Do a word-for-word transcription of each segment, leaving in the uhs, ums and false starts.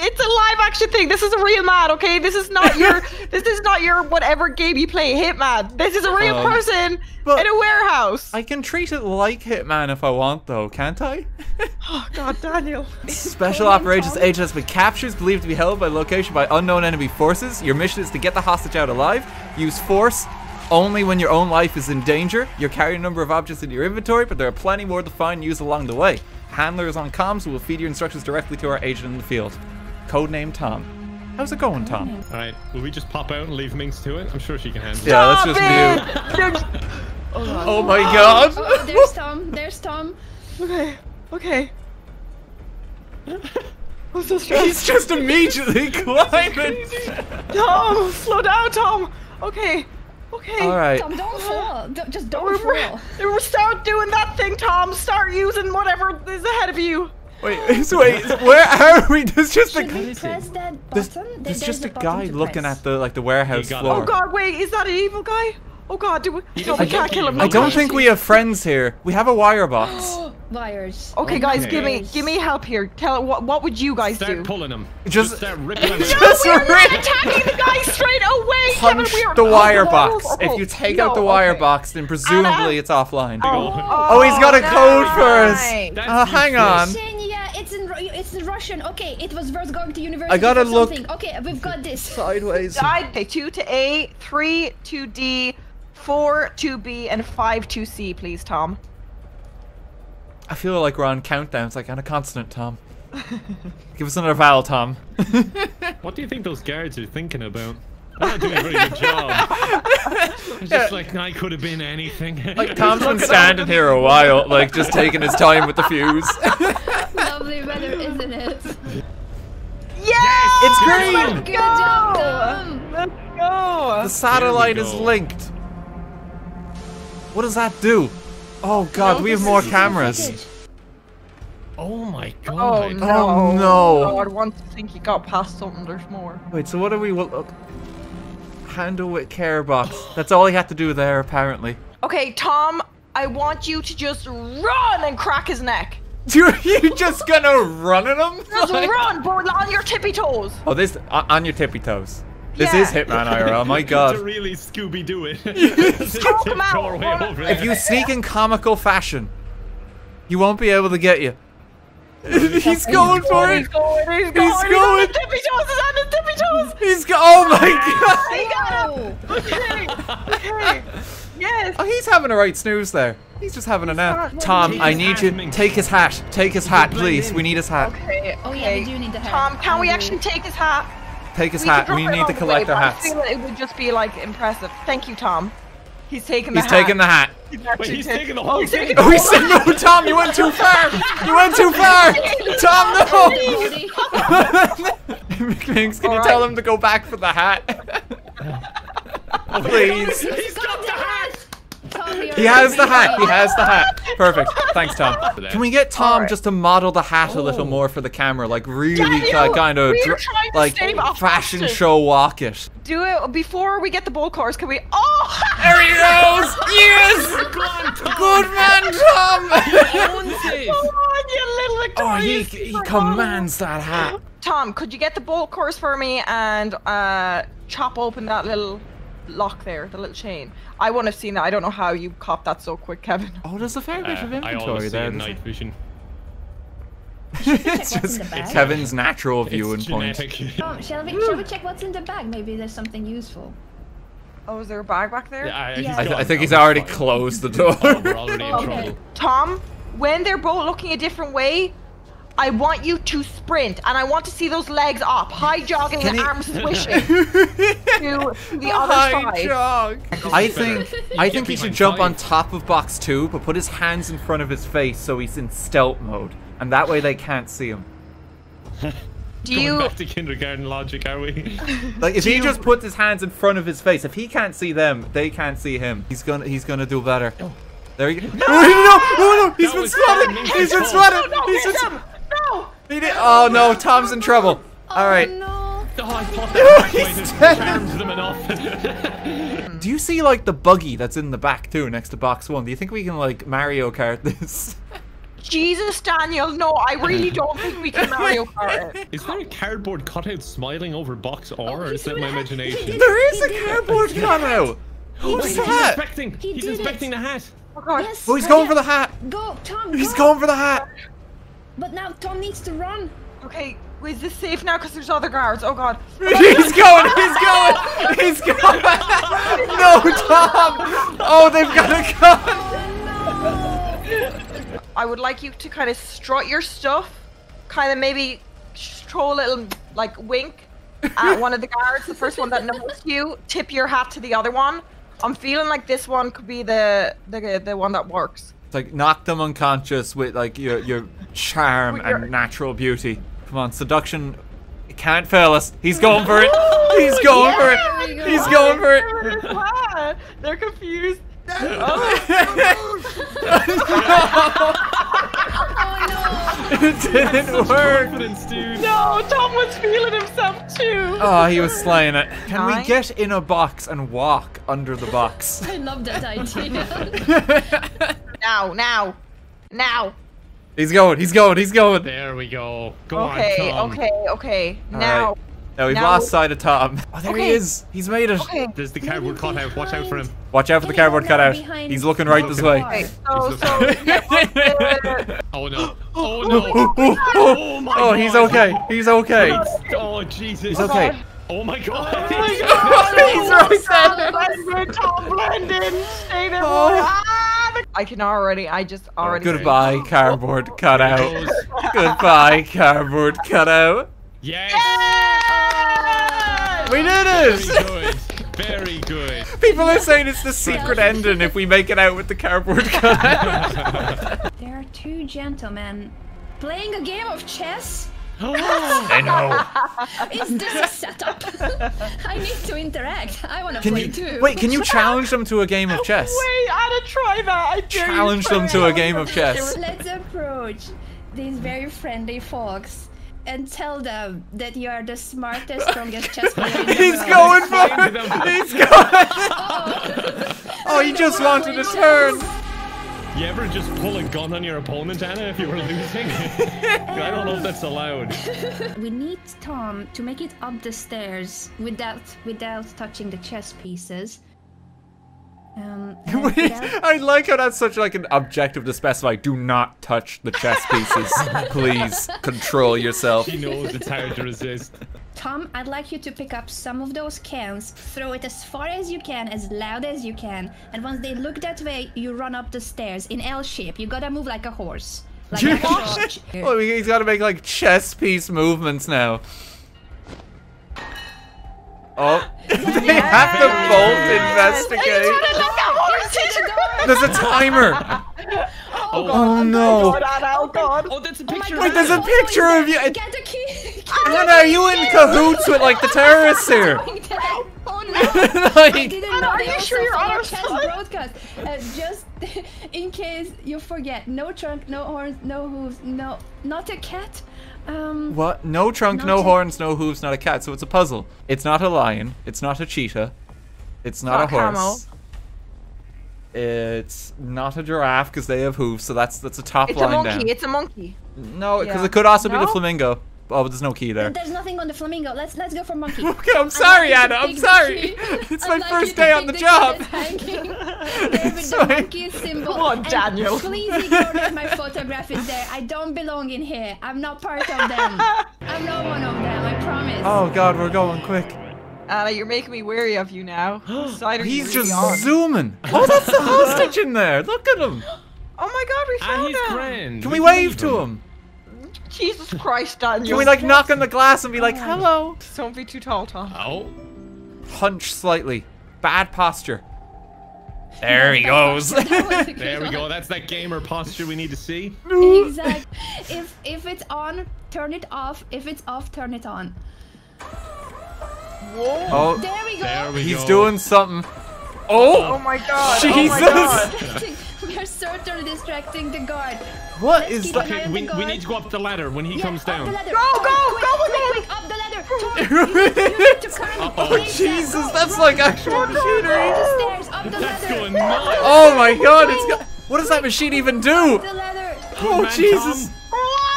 It's a live action thing. This is a real man, okay? This is not your this is not your whatever game you play, Hitman. This is a real um, person in a warehouse. I can treat it like Hitman if I want though, can't I? Oh god, Daniel. Special Operations Agent has been captured, believed to be held by location by unknown enemy forces. Your mission is to get the hostage out alive. Use force only when your own life is in danger. You're carrying a number of objects in your inventory, but there are plenty more to find and use along the way. Handlers on comms will feed your instructions directly to our agent in the field. Codename Tom. How's it going, Tom? Alright, will we just pop out and leave Minx to it? I'm sure she can handle it. Yeah, let's just do it. oh, oh my oh, god. Oh, there's Tom. There's Tom. Okay. Okay. I'm so stressed. He's just immediately climbing. Tom, slow down, Tom. Okay. Okay. All right. Tom, don't fall. Don't, just don't we're, fall. Start doing that thing, Tom. Start using whatever is ahead of you. Wait, so wait, where are we? There's just Should a we press that button? There's, there's, there's just a, a guy looking press. at the like the warehouse floor. It. Oh god, wait, is that an evil guy? Oh god, do we? No, we can't kill him. I don't think we have friends here. We have a wire box. Wires. Okay, okay, guys, give me give me help here. Tell what what would you guys start do? Start pulling him. Just, just start ripping him. Just no, we're not attacking the guy straight away. Punch Kevin, the wire oh, box. Oh, if you take no, out the wire okay. box, then presumably it's offline. Oh, oh, oh, he's got a code right. for us. Uh, hang on. It's in it's in Russian. Okay, it was first going to university. I gotta look. Okay, we've got this. Sideways. Okay, two to A, three to D, four to B, and five to C, please, Tom. I feel like we're on countdowns, like on a consonant, Tom. Give us another vowel, Tom. What do you think those guards are thinking about? I'm not doing a very good job. It's just yeah. like, I could have been anything. Like, Tom's been standing here a while, like, just taking his time with the fuse. Lovely weather, isn't it? Yes! yes! It's green! Let's go! Good job, Tom! Let's go! The satellite go. is linked. What does that do? Oh god, no, we have more cameras. Package. Oh my god. Oh no. Oh, no. God, once you think you got past something, there's more. Wait, so what do we... Well, okay. Handle with care box. That's all he had to do there, apparently. Okay, Tom, I want you to just run and crack his neck. You're just gonna run at him? Just like... run, but on your tippy toes. Oh, this... Uh, on your tippy toes. This yeah. is Hitman I R L, my god. To really Scooby-Doo it. him out. If you sneak in comical fashion, you won't be able to get you. He's, he's going for going, it. He's going. He's, he's going. going. He's on his tippy toes. He's on his tippy toes. He's go Oh my god. He got him. Okay. Okay. Yes. Oh, he's having a right snooze there. He's just having he's a nap. Tom, I need you. Hand. Take his hat. Take his hat, please. In. We need his hat. Okay. Okay. Oh yeah, we do need the hat. Tom, can we actually take his hat? Take his we hat. We need to collect way, our hats. I feel like it would just be like impressive. Thank you, Tom. He's taking the he's hat. He's taking the hat. Wait, he's taking the whole thing. Oh, he's taking the whole Tom, you went too far. You went too far. Tom, no. Minx, can All you right. tell him to go back for the hat? Please. He's got the hat. He has the hat. He has the hat. Perfect. Thanks, Tom. Can we get Tom right. just to model the hat a little more for the camera? Like, really yeah, you, kind of like fashion show walk it. Do it before we get the bull course. Can we? Oh! There he goes! Yes! Good man, Tom! Come on, you little Oh, he, he commands that hat. Tom, could you get the bull course for me and uh, chop open that little lock there, the little chain? I want to see that. I don't know how you copped that so quick, Kevin. Oh, there's a fair bit uh, of inventory there. Night vision. It's just Kevin's natural viewing point. Oh, shall we, shall we check what's in the bag? Maybe there's something useful. Oh, is there a bag back there? Yeah, I, yeah. I, th I think he's already closed the door. Oh, we're already in trouble. Tom, when they're both looking a different way, I want you to sprint, and I want to see those legs up, high jogging and arms swishing to the other high side. Jog. I think I think he should jump on top of box two, but put his hands in front of his face so he's in stealth mode, and that way they can't see him. Do Going you... back to kindergarten logic, are we? Like, if do he you... just puts his hands in front of his face, if he can't see them, they can't see him. He's gonna he's gonna do better. Oh. There you go. No! No! No! No! He's been spotted. He's been spotted. He's been spotted. No! He did oh no, Tom's in trouble. Oh, Alright. No. Do you see like the buggy that's in the back too next to box one? Do you think we can like Mario Kart this? Jesus, Daniel, no, I really don't think we can Mario Kart it. Is there a cardboard cutout smiling over box R, oh, or is that my imagination? There is a cardboard cutout! What's the hat? He's inspecting the hat. Oh, God. Yes, oh, he's going for the hat. Go, Tom, He's go. going for the hat. But now Tom needs to run. Okay, is this safe now? Because there's other guards. Oh, God. He's going. He's going. He's going. No, Tom. Oh, they've got a gun. Oh, no. I would like you to kind of strut your stuff. Kind of maybe throw a little, like, wink at one of the guards. The first one that noticed you. Tip your hat to the other one. I'm feeling like this one could be the the the one that works. It's like knock them unconscious with like your your charm with and your... natural beauty. Come on, seduction it can't fail us. He's going for it. He's going yeah, for it. Go. He's going for it. They're confused. Oh, oh no! It didn't work. No, Tom was feeling himself too. Oh, he was slaying it. Can Nine? we get in a box and walk under the box? I love that idea. Now, now, now. He's going. He's going. He's going. There we go. Go okay, on, Tom. Okay. Okay. Okay. Now. Right. No, we've now, lost sight of Tom. Oh, there okay. he is. He's made it. Okay. There's the cardboard cutout. Watch out for him. Watch out for the cardboard cutout. Behind. He's looking right this way. Right. So, so, yeah, oh no. Oh no. Oh, oh, oh my God. Oh, he's okay. He's okay. Oh, Jesus. He's okay. Oh my God. Oh my God. He's right there. Tom Blandon. Stay there. I can already, I just already. Goodbye, cardboard cutout. Goodbye, cardboard cutout. Yes. We did it! Very good. Very good. People are saying it's the secret ending if we make it out with the cardboard cutout. There are two gentlemen playing a game of chess. Oh, I know. Is this a setup? I need to interact. I want to play you, too. Wait, can you challenge them to a game of chess? Wait, I'll try that. I dare challenge you them to a game of chess. Let's approach these very friendly folks and tell them that you are the smartest, strongest chess player in the He's world. going for it! He's going! Uh-oh. Oh, he just wanted a turn! You ever just pull a gun on your opponent, Anna, if you were losing? I don't know if that's allowed. We need Tom to make it up the stairs without without touching the chess pieces. Um, Wait, I like how that's such like an objective to specify. Do not touch the chess pieces. Please control yourself. She knows it's hard to resist. Tom, I'd like you to pick up some of those cans, throw it as far as you can, as loud as you can, and once they look that way, you run up the stairs in L shape. You gotta move like a horse. Like a horse. Well, he's gotta make like chess piece movements now. Oh, yes. They have to both investigate. Yes. There's a timer. Oh, oh, God. oh no. Oh, God. Oh, God. oh, that's a picture. Oh, Wait, there's a picture oh, of you. Get the key. Get Anna, the are key. you in cahoots with like the terrorists here? Oh no. Like, I didn't know. Are you sure you're on our broadcast? Uh, just in case you forget, no trunk, no horns, no hooves, no, not a cat. Um, what? No trunk, no horns, no hooves, not a cat. So it's a puzzle. It's not a lion. It's not a cheetah. It's not, not a horse. Camel. It's not a giraffe because they have hooves. So that's that's a top it's line a monkey, down. It's a monkey. No, because yeah. it could also no? be the flamingo. Oh, but there's no key there. There's nothing on the flamingo. Let's let's go for monkey. Okay, I'm sorry, Anna. I'm sorry. It's my first day on the job. With the monkey symbol. Come on, Daniel. Please ignore that my photograph is there. I don't belong in here. I'm not part of them. I'm not one of them. I promise. Oh God, we're going quick. Anna, you're making me weary of you now. He's just zooming. Oh, that's the hostage in there. Look at him. Oh my God, we found him. Friend. Can we wave to him? Jesus Christ, Daniel. Can we like knock on the glass and be like, hello? Don't be too tall, Tom. Oh. Hunch slightly. Bad posture. There he goes. There we go. That's that gamer posture we need to see. Exactly. If if it's on, turn it off. If it's off, turn it on. Whoa. Oh. There we go. There we He's go. doing something. Oh! Oh my God! Jesus! Oh we are certainly distracting the guard. What Let's is that? We, we need to go up the ladder when he yeah, comes down. Go, go, go, go! Quick, up the ladder! Tor, you need to climb uh oh, Jesus, that. that's run, like actual run, machinery. Run, run, run, up the stairs, up the that's ladder. Going nuts. Oh my God! It's got, what does that machine even do? Up the ladder. Oh, man, Jesus!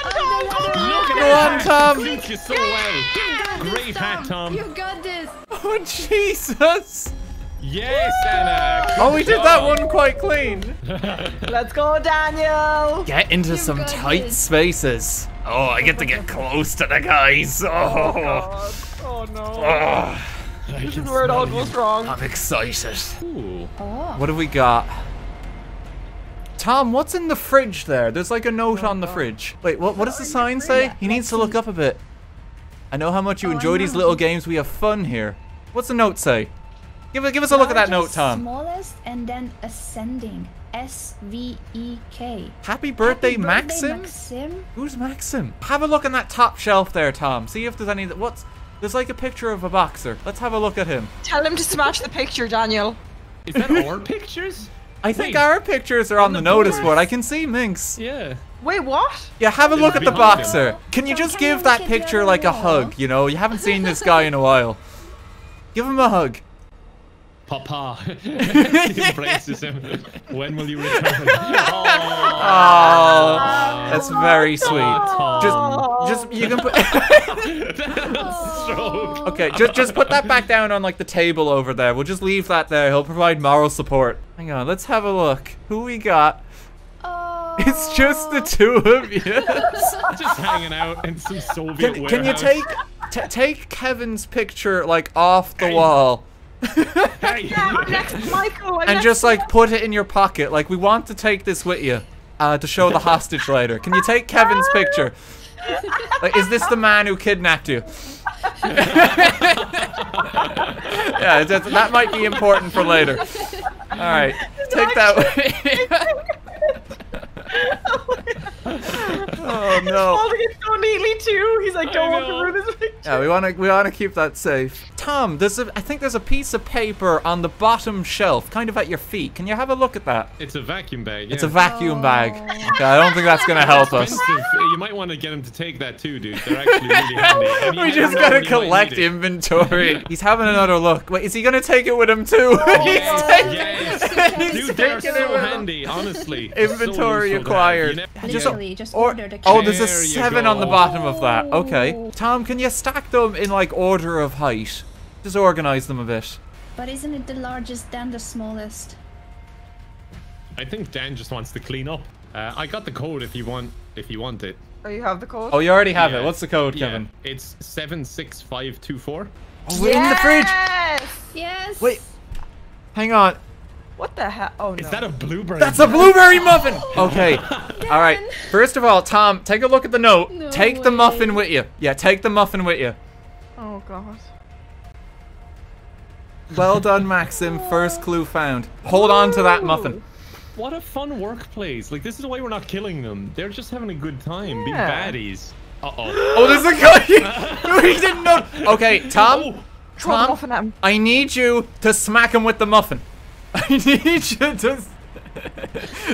Tom. Go on, Tom! You got this, Tom! You got this! Oh, Jesus! Yes, Anna! Oh, we did that one quite clean! Let's go, Daniel! Get into some tight spaces. Oh, I get to get close to the guys. Oh, God. Oh no. This is where it all goes wrong. I'm excited. Ooh. What have we got? Tom, what's in the fridge there? There's like a note oh, on the God. Fridge. Wait, what, what does the sign say? He needs to look up a bit. I know how much you oh, enjoy these little games. We have fun here. What's the note say? Give, give us a look at that note, Tom. Smallest and then ascending. S V E K. Happy birthday, Happy birthday Maxim? Maxim? Who's Maxim? Have a look on that top shelf there, Tom. See if there's any... What's? There's like a picture of a boxer. Let's have a look at him. Tell him to smash the picture, Daniel. Is that our pictures? I think Wait, our pictures are on, on the, the notice board. I can see Minx. Yeah. Wait, what? Yeah, have a look at the boxer. Can you just give that picture like a hug, you know? You haven't seen this guy in a while. Give him a hug. Papa. He embraces him. When will you return? Oh, that's very sweet. Just, just, you can put... Okay, just, just put that back down on like the table over there. We'll just leave that there. He'll provide moral support. Hang on, let's have a look. Who we got? Oh. It's just the two of you. Just hanging out in some Soviet warehouse. Can you take, t take Kevin's picture like off the wall? Yeah, next Michael, and next just like put it in your pocket. Like, we want to take this with you uh, to show the hostage later. Can you take Kevin's picture? Like, is this the man who kidnapped you? Yeah, that's, that might be important for later. All right, take that with Oh no! He's holding it so neatly too. He's like, don't want to ruin his picture. Yeah, we want to, we want to keep that safe. Tom, there's a, I think there's a piece of paper on the bottom shelf, kind of at your feet. Can you have a look at that? It's a vacuum bag. Yeah. It's a vacuum oh. bag. Okay, I don't think that's gonna help us. You might want to get him to take that too, dude. They're actually really handy. I mean, we just gotta collect inventory. He's having another look. Wait, is he gonna take it with him too? Oh, he's yes, taking, yes. He's dude, they're so handy, honestly. Inventory. So acquired. Just, just or, the oh, there's a seven on the bottom of that. Okay. Tom, can you stack them in like order of height? Just organize them a bit. But isn't it the largest then the smallest? I think Dan just wants to clean up. Uh, I got the code if you want if you want it. Oh, you have the code? Oh, you already have yeah. it. What's the code, yeah. Kevin? It's seven six five two four. Oh, we're yes! in the fridge! Yes! Wait. Hang on. What the hell? Oh, no. Is that a blueberry? That's muffin? a blueberry muffin! Okay. All right. First of all, Tom, take a look at the note. No take way. the muffin with you. Yeah, take the muffin with you. Oh, God. Well done, Maxim. First clue found. Hold Whoa. on to that muffin. What a fun workplace. Like, this is why we're not killing them. They're just having a good time, yeah. being baddies. Uh-oh. Oh, there's a guy! He didn't know. Okay, Tom. Oh. Tom, Tom I need you to smack him with the muffin. I need you to just,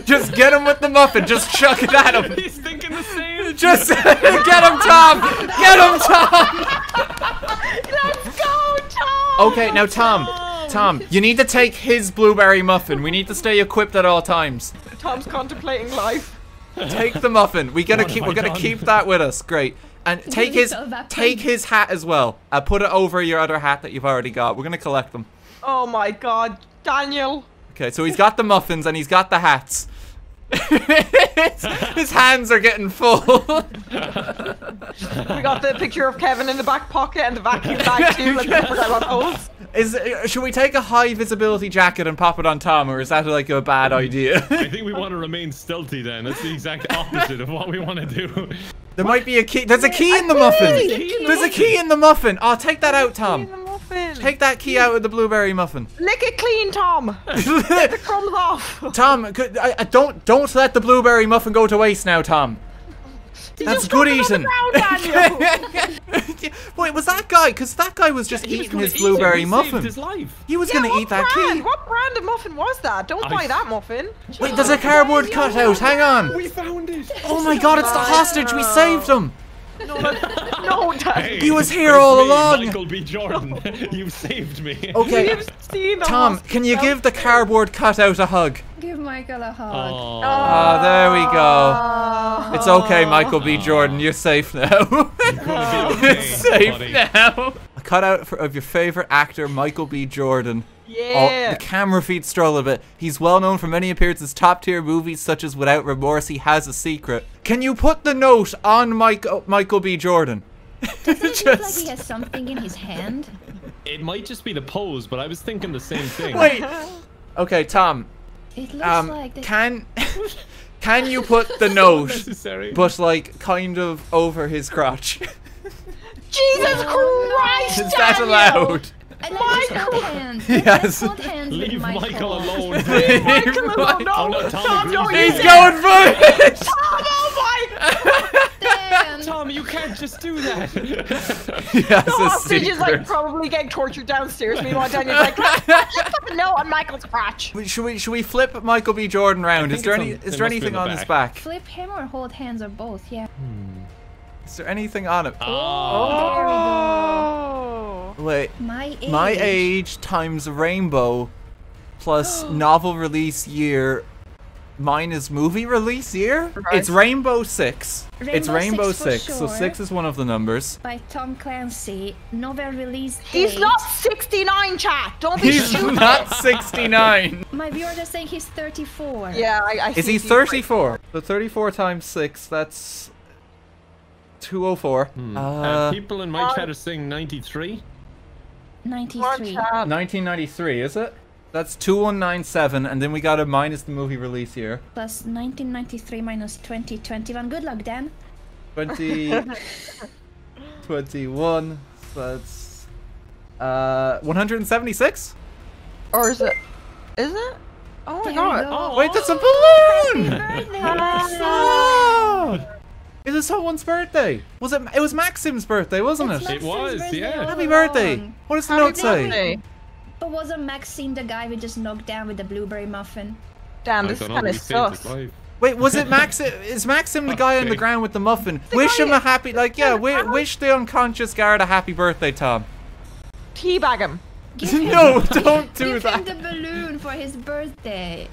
just get him with the muffin. Just chuck it at him. He's thinking the same. Just get him, Tom. Get him, Tom. Let's go, Tom. Okay, now, Tom. Tom, you need to take his blueberry muffin. We need to stay equipped at all times. Tom's contemplating life. Take the muffin. We're gonna keep. We're gonna keep that with us. Great. And take his, take his hat as well. Uh, put it over your other hat that you've already got. We're gonna collect them. Oh my God. Daniel. Okay, so he's got the muffins and he's got the hats. His hands are getting full. We got the picture of Kevin in the back pocket and the vacuum bag too. Let's not forget about those. Is, should we take a high visibility jacket and pop it on Tom, or is that like a bad idea? I think we want to remain stealthy then. That's the exact opposite of what we want to do. There might be a key. There's a key in the muffin. There's a key in the muffin. Oh, take that out, Tom. Take that key out of the blueberry muffin. Lick it clean, Tom. Get the crumbs off. Tom, could, I, I don't don't let the blueberry muffin go to waste now, Tom. Did That's good eating. Wait, was that guy? Because that guy was just yeah, eating was his blueberry him. muffin. He, his he was yeah, going to eat that brand? key. What brand of muffin was that? Don't I... buy that muffin. Wait, there's a cardboard cutout. Hang on. We found it. Oh my God, it's the hostage. We saved him. No, no, Dad. Hey, he was here all me, along. Michael B. Jordan, no. You've saved me. Okay, seen Tom, can you give the cardboard cutout a hug? Give Michael a hug. Oh, oh there we go. Oh. It's okay, Michael B. Jordan. You're safe now. You're okay, safe buddy. now. A cutout of your favorite actor, Michael B. Jordan. Yeah. Oh, the camera feed stroll of it. He's well known for many appearances, top tier movies such as Without Remorse. He has a secret. Can you put the note on Mike, oh, Michael B. Jordan? Doesn't it just... look like he has something in his hand? It might just be the pose, but I was thinking the same thing. Wait. Okay, Tom. It looks um, like they... can can you put the note, but like kind of over his crotch? Jesus Christ! Is that allowed? Michael! Hands. Yes. Hands Leave Michael, Michael alone. Leave Michael alone. No, no, Tom, no, he's there. going for it. Tom, oh my! Damn. Tom, you can't just do that. Yes, the hostage is like probably getting tortured downstairs. Meanwhile, Daniel's like, just put a note on Michael's crotch. Wait, should we should we flip Michael B. Jordan round? Is there any on, is there anything on back. his back? Flip him or hold hands or both? Yeah. Hmm. Is there anything on it? Oh. oh there we go. Wait, my age. my age times rainbow plus novel release year. Mine is movie release year? Right. It's Rainbow Six. Rainbow it's Rainbow Six, Six sure. so six is one of the numbers. By Tom Clancy, novel release date. He's not sixty-nine, chat! Don't be He's stupid. not sixty-nine! My viewers are saying he's thirty-four. Yeah, I, I Is he thirty-four? Right. So thirty-four times six, that's... two oh four. Hmm. Uh, uh, people in my chat are saying ninety-three. ninety-three. nineteen ninety-three, is it? That's two one nine seven, and then we got a minus the movie release year. Plus nineteen ninety-three minus twenty twenty-one. Good luck, Dan. twenty twenty-one. So that's uh one hundred seventy-six. Or is it? Is it? Oh my God! Oh, wait, that's a balloon! Oh, it is someone's birthday. Was it? It was Maxim's birthday, wasn't it's it? Maxim's it was. Birthday. Yeah. Happy birthday. What does the Happy note birthday. say? But wasn't Maxime the guy we just knocked down with the blueberry muffin? Damn, I this is kind of sus. Wait, was it Max? Is Maxim the guy on the ground with the muffin? The wish him a happy, like yeah, wi wish the unconscious guard a happy birthday, Tom. Teabag him. him. No, don't do Give that. Give him the balloon for his birthday.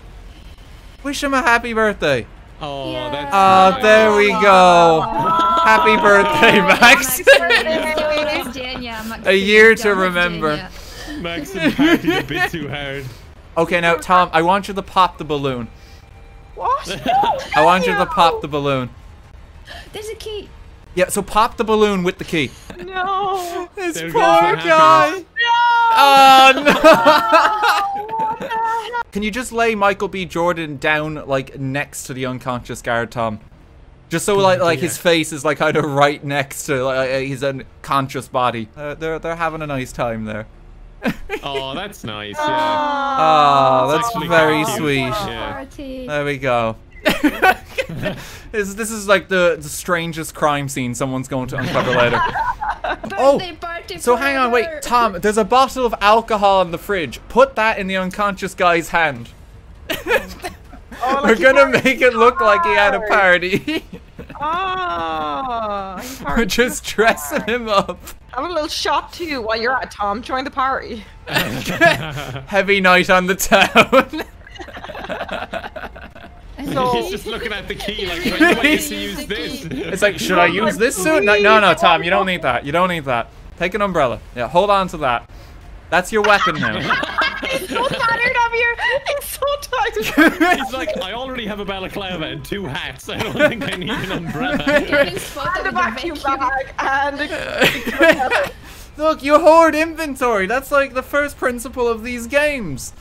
Wish him a happy birthday. Oh, yeah. that's oh nice. there we go. Oh. Happy birthday, Max. Max. A year to remember. Max partied a bit too hard. Okay, now, Tom, I want you to pop the balloon. What? No, I want you to pop the balloon. There's a key. Yeah, so pop the balloon with the key. No. This there poor guy. No. Oh, no. no. Can you just lay Michael B. Jordan down like next to the unconscious guard, Tom? Just so like like his face is like kind of right next to like, his unconscious body. Uh, they're they're having a nice time there. Oh, that's nice. Yeah. Oh, that's very sweet. Yeah. There we go. this this is like the, the strangest crime scene someone's going to uncover later. Birthday party oh, so hang on, wait, Tom, there's a bottle of alcohol in the fridge. Put that in the unconscious guy's hand. Oh, We're gonna make it look hard. like he had a party. oh, We're just dressing hard. him up. Have a little shot to you while you're at Tom. Join the party. Heavy night on the town. So, he's just looking at the key like, why did you use this? It's like, should I use this soon? No, no, no, Tom, you don't need that. You don't need that. Take an umbrella. Yeah, hold on to that. That's your weapon now. He's so tired of you. He's so tired. He's like, I already have a balaclava and two hats. I don't think I need an umbrella. And a vacuum bag and a... Look, you hoard inventory. That's like the first principle of these games.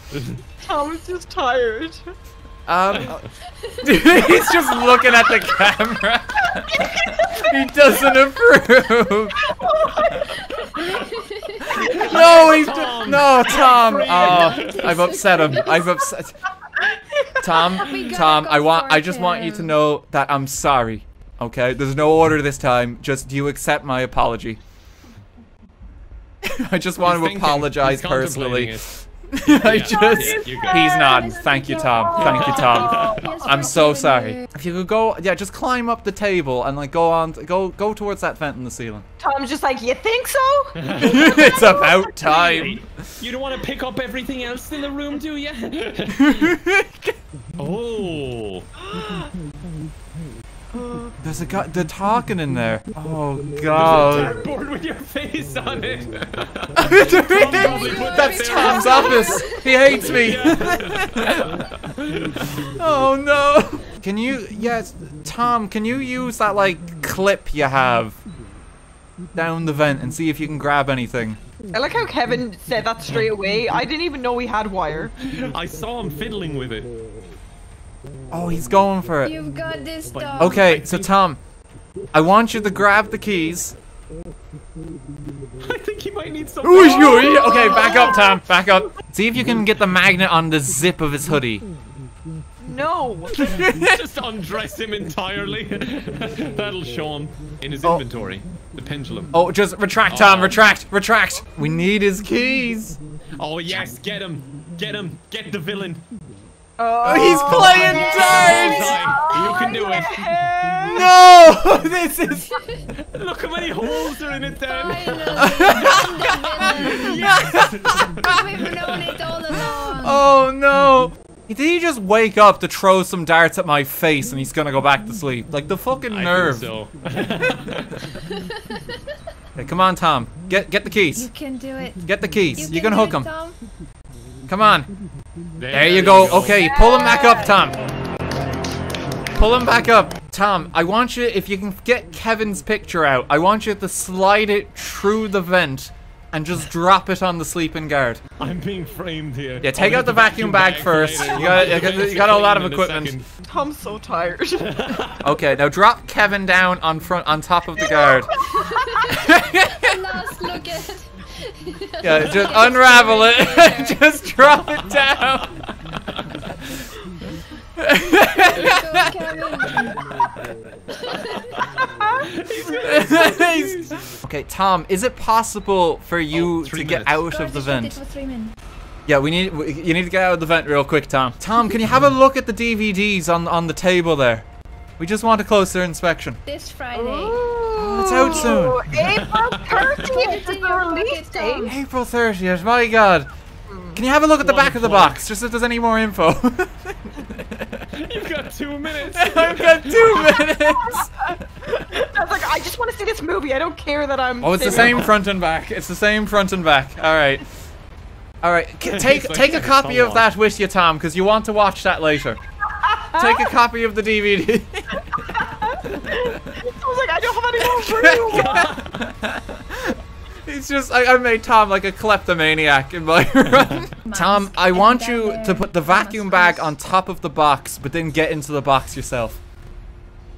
Tom's just tired. Um, he's just looking at the camera. He doesn't approve. No, he's just, no, Tom. Oh, I've upset him. I've upset. Tom, Tom, I want. I just want you to know that I'm sorry. Okay, there's no order this time. Just do you accept my apology? I just want to apologize personally. I just, yeah, yeah, he's nodding. Thank you, Tom. Thank you, Tom. I'm so sorry. If you could go, yeah, just climb up the table and like go on, go go towards that vent in the ceiling. Tom's just like, you think so? It's about time. You don't want to pick up everything else in the room, do you? Oh. There's a guy, they're talking in there. Oh god. There's a dartboard with your face on it. That's Tom's office. He hates me. Oh no. Can you, yes, Tom, can you use that like clip you have down the vent and see if you can grab anything? I like how Kevin said that straight away. I didn't even know we had wire. I saw him fiddling with it. Oh, he's going for it. You've got this, Tom. Okay, so Tom, I want you to grab the keys. I think he might need some. Okay, back up, Tom. Back up. See if you can get the magnet on the zip of his hoodie. No. Just undress him entirely. That'll show him in his oh. inventory. The pendulum. Oh, just retract, Tom. Oh. Retract. Retract. We need his keys. Oh, yes. Get him. Get him. Get the villain. Oh, he's playing oh, darts! Oh, you can do yeah. it. No! This is... Look how many holes are in it then! Yes. We've known it all along! Oh no! Did he just wake up to throw some darts at my face and he's gonna go back to sleep? Like the fucking nerve. I think so. Hey, come on, Tom. Get get the keys. You can do it. Get the keys. You, you can, can hook him. Tom. Come on. There, there you go. go. Okay, pull him back up, Tom. Pull him back up. Tom, I want you, if you can get Kevin's picture out, I want you to slide it through the vent and just drop it on the sleeping guard. I'm being framed here. Yeah, take out the vacuum bag, bag first. You got, you, got, you got a lot of equipment. Tom's so tired. Okay, now drop Kevin down on front, on top of the guard. Last look at it. Yeah, just unravel it and just drop it down. Okay, Tom, is it possible for you oh, to get minutes. out of the vent? Yeah, we need you need to get out of the vent real quick, Tom. Tom, can you have a look at the D V Ds on on the table there? We just want a closer inspection. This Friday. Oh, it's out soon. April thirtieth is the release date. April thirtieth, my god. Can you have a look at the One back of the box, just if there's any more info? You've got two minutes. I've got two minutes. I was like, I just want to see this movie. I don't care that I'm... Oh, it's the same front and back. It's the same front and back. All right. All right. Take, take a copy of that with you, Tom, because you want to watch that later. Take a copy of the D V D. I was like, I don't have any more for you. It's just, I, I made Tom like a kleptomaniac in my room. Tom, I want you to put the vacuum bag on top of the box, but then get into the box yourself.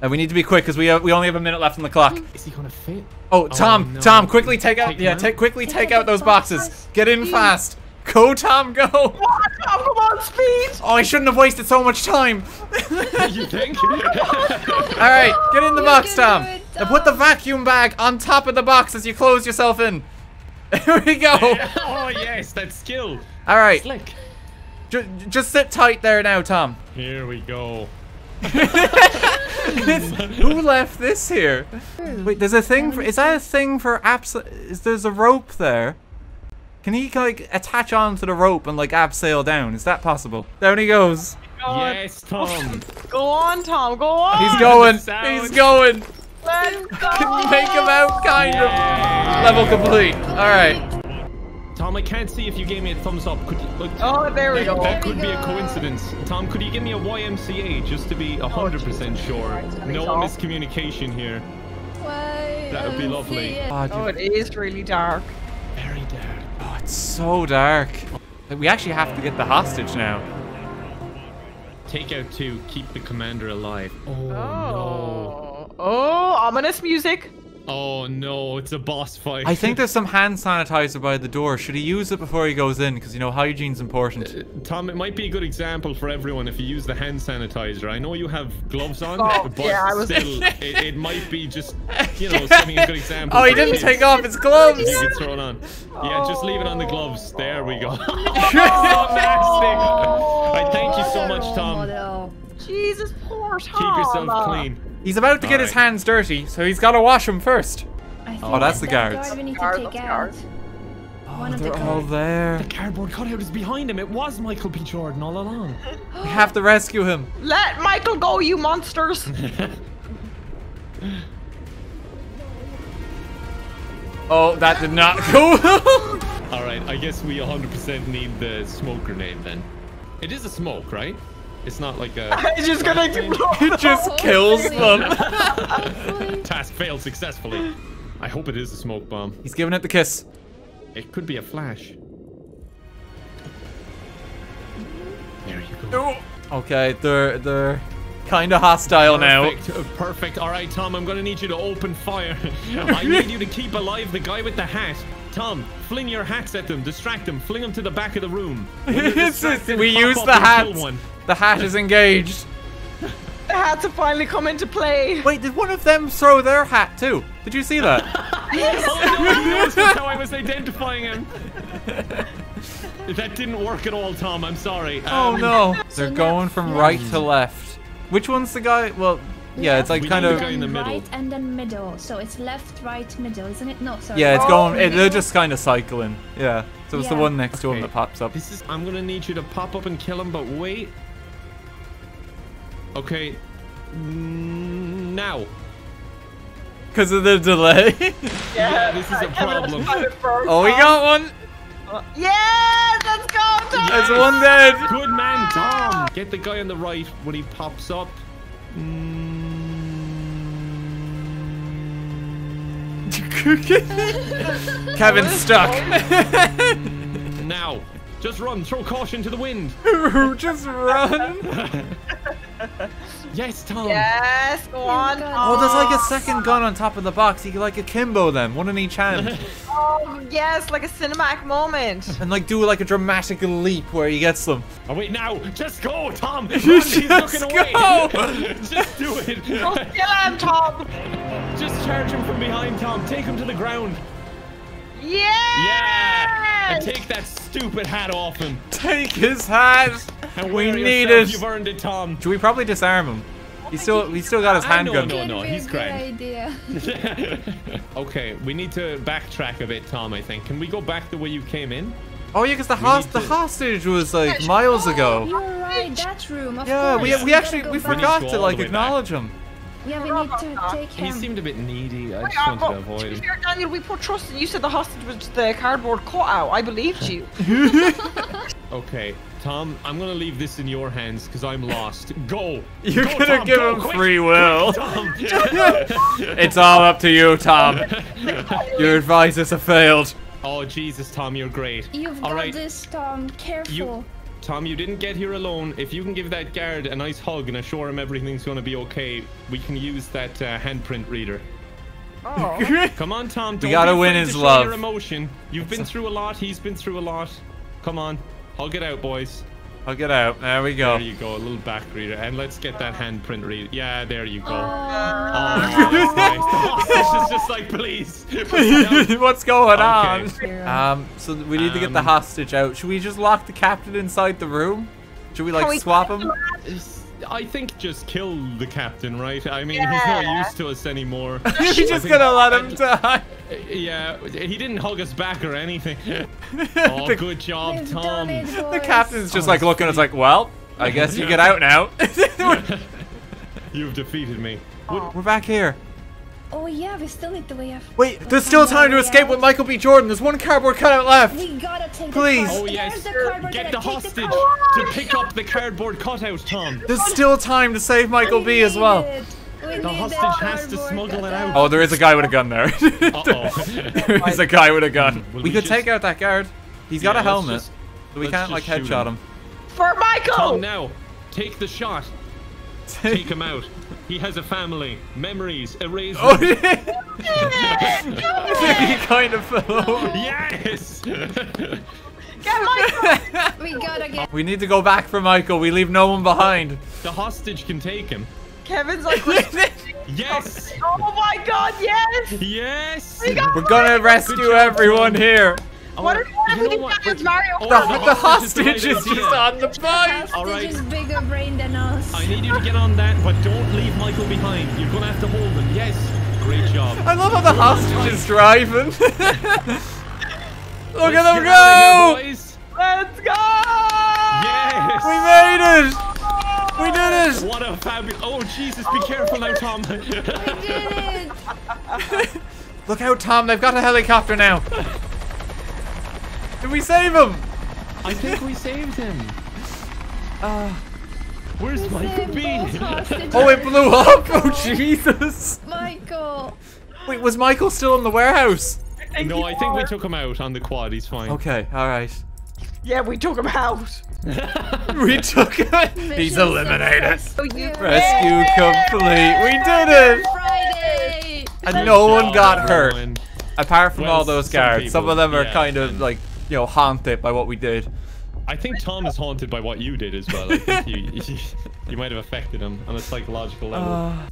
And we need to be quick because we have, we only have a minute left on the clock. Is he gonna fit? Oh, Tom, oh, no. Tom, quickly take out, take yeah, take quickly take, take out those boxes. Fast. Get in fast. Go, Tom, go! What? Tom, come on, speed! Oh, I shouldn't have wasted so much time! You think? Alright, get in the box, Tom. It, Tom! And put the vacuum bag on top of the box as you close yourself in. Here we go! Oh, yes, that's skill! Alright. Slick. Just, just sit tight there now, Tom. Here we go. Who left this here? Wait, there's a thing for- is that a thing for abs- is there's a rope there? Can he like attach onto the rope and like abseil down? Is that possible? Down he goes. Oh yes, Tom. Go on, Tom. Go on. He's going. He's going. Let's go. Make him out, kind yeah. of. Level complete. All right. Tom, I can't see if you gave me a thumbs up. Could you, look, oh, there we that, go. That could be a coincidence. Tom, could you give me a Y M C A just to be a hundred percent sure? No miscommunication here. Why that would be lovely. Oh, oh, it is really dark. Very dark. Oh, it's so dark. We actually have to get the hostage now. Take out two, keep the commander alive. Oh, oh. no. Oh, ominous music. Oh no, it's a boss fight. I think there's some hand sanitizer by the door. Should he use it before he goes in? Because, you know, hygiene's important. Uh, Tom, it might be a good example for everyone if you use the hand sanitizer. I know you have gloves on, oh, but yeah, I was still, it, it might be just, you know, setting a good example. Oh, he didn't take off his gloves. You get thrown on. Oh. Yeah, just leave it on the gloves. There we go. Oh. I thank you so much, Tom. Oh, no. Jesus, poor Tom. Keep yourself clean. He's about to All get right. his hands dirty, so he's got to wash them first. I oh, that's the guards. Guard we need to guard, take out. Oh, One they're of the all there. The cardboard cutout is behind him. It was Michael B. Jordan all along. We have to rescue him. Let Michael go, you monsters. Oh, that did not go. All right, I guess we one hundred percent need the smoke grenade then. It is a smoke, right? It's not like a... It's just gonna It just oh, kills them. Task failed successfully. I hope it is a smoke bomb. He's giving it the kiss. It could be a flash. There you go. Okay, they're they're kind of hostile perfect, now. Perfect. All right, Tom, I'm gonna need you to open fire. I need you to keep alive the guy with the hat. Tom, fling your hats at them. Distract them. Fling them to the back of the room. Distracted, we use the hats. The hat is engaged. The hats have finally come into play. Wait, did one of them throw their hat too? Did you see that? Yes. Oh, no, that's how I was identifying him. That didn't work at all, Tom. I'm sorry. Um, oh no. They're going from right to left. Which one's the guy? Well... Yeah, it's like we kind of in the middle. Right and then middle, so it's left, right, middle, isn't it? No, sorry. Yeah, it's oh, going. It, they're just kind of cycling. Yeah, so it's yeah. the one next okay. to him that pops up. This is. I'm gonna need you to pop up and kill him, but wait. Okay, now. Because of the delay. Yeah, yeah, this is a problem. Oh, we got one. Uh, yes, let's go, Tom. There's yes. one dead. Good man, Tom. Get the guy on the right when he pops up. Mm. Kevin's stuck. Now, just run. Throw caution to the wind. Just run. Yes, Tom. Yes, go on. Oh, there's like a second gun on top of the box. You can like akimbo them, one in each hand. Oh yes, like a cinematic moment. And like do like a dramatic leap where he gets them. Oh wait, now, just go, Tom. Run. Just He's looking go. Away. Just do it. Go kill him, Tom. Just charge him from behind, Tom. Take him to the ground. Yeah! Yeah! And take that stupid hat off him. Take his hat. And we need it. You've earned it, Tom. Should we probably disarm him? Oh he's still, he's still got his handgun. No, no, no. He's crying. Okay, we need to backtrack a bit, Tom. I think. Can we go back the way you came in? Oh yeah, because the host, the to... hostage was like yeah, miles oh, ago. You're right. That room. Of yeah, course. we we actually we forgot to, to like acknowledge back. him. Yeah, we need to take him. He seemed a bit needy. I just wanted to avoid him. To be fair, Daniel, we put trust in you. Said the hostage was the cardboard cutout. I believed you. Okay, Tom, I'm gonna leave this in your hands because I'm lost. Go. You're go, gonna Tom, give go, him quick, free will. Quick, Tom. It's all up to you, Tom. Your advisors have failed. Oh Jesus, Tom, you're great. You've all got right. this, Tom. Careful. You Tom, you didn't get here alone. If you can give that guard a nice hug and assure him everything's going to be okay, we can use that uh, handprint reader. Oh. Come on, Tom. Don't you gotta win his love. Your emotion. You've That's been through a lot. He's been through a lot. Come on. Hug it out, boys. Hug it out. There we go. There you go. A little back reader. And let's get that handprint reader. Yeah, there you go. Oh, oh nice. The hostage is just like, please. What's going okay. on? Um, so we need um, to get the hostage out. Should we just lock the captain inside the room? Should we like we swap him? I think just kill the captain, right? I mean, yeah. he's not used to us anymore. You're just gonna let him die. Yeah, he didn't hug us back or anything. Oh, the, good job, Tom. It, the captain's just oh, like looking at us like, well, I guess you get out now. You've defeated me. Oh. We're back here. Oh yeah, we still need the way out. Wait, there's still time to escape out. with Michael B. Jordan. There's one cardboard cutout left. We gotta take Please. The oh yes, the get the hostage the to pick up the cardboard cutout, Tom. There's still time to save Michael we B. as well. We the hostage has to smuggle cutout. it out. Oh, there is a guy with a gun there. Uh-oh. There is a guy with a gun. We, we could just... take out that guard. He's got yeah, a helmet, just, so we can't like headshot him. him. For Michael! Tom, now, take the shot. Take him out. He has a family, memories, erasers. Oh, yeah. I think he kind of fell over. Yes! Get Michael! We gotta get. We need to go back for Michael. We leave no one behind. The hostage can take him. Kevin's like, yes! Oh my god, yes! Yes! We got We're gonna rescue everyone here. Oh, what if we can catch Mario? The, the, the hostage, hostage is, is just on the bike! The hostage is bigger brain than us. I need you to get on that, but don't leave Michael behind. You're gonna have to hold him. Yes! Great job. I love how the hostage is driving. Look Let's at them go! Here, Let's go! Yes! We made it! We did it! What a fabulous... Oh, Jesus, be oh, careful now, Tom. We did it! Look out, Tom. They've got a helicopter now. Did we save him? I think we saved him. Uh, where's we Michael B? Oh, it blew up! Oh, Jesus! Michael! Wait, was Michael still in the warehouse? I think no, I think are. we took him out on the quad. He's fine. Okay, alright. Yeah, we took him out. We took him out. He's eliminated. Yeah. Rescue complete. We did it! Friday. And no one got hurt. Everyone. Apart from well, all those guards. Some, some of them are yeah, kind of like... You know, haunted by what we did. I think Tom is haunted by what you did as well. I think you, you, you might have affected him on a psychological level. Uh,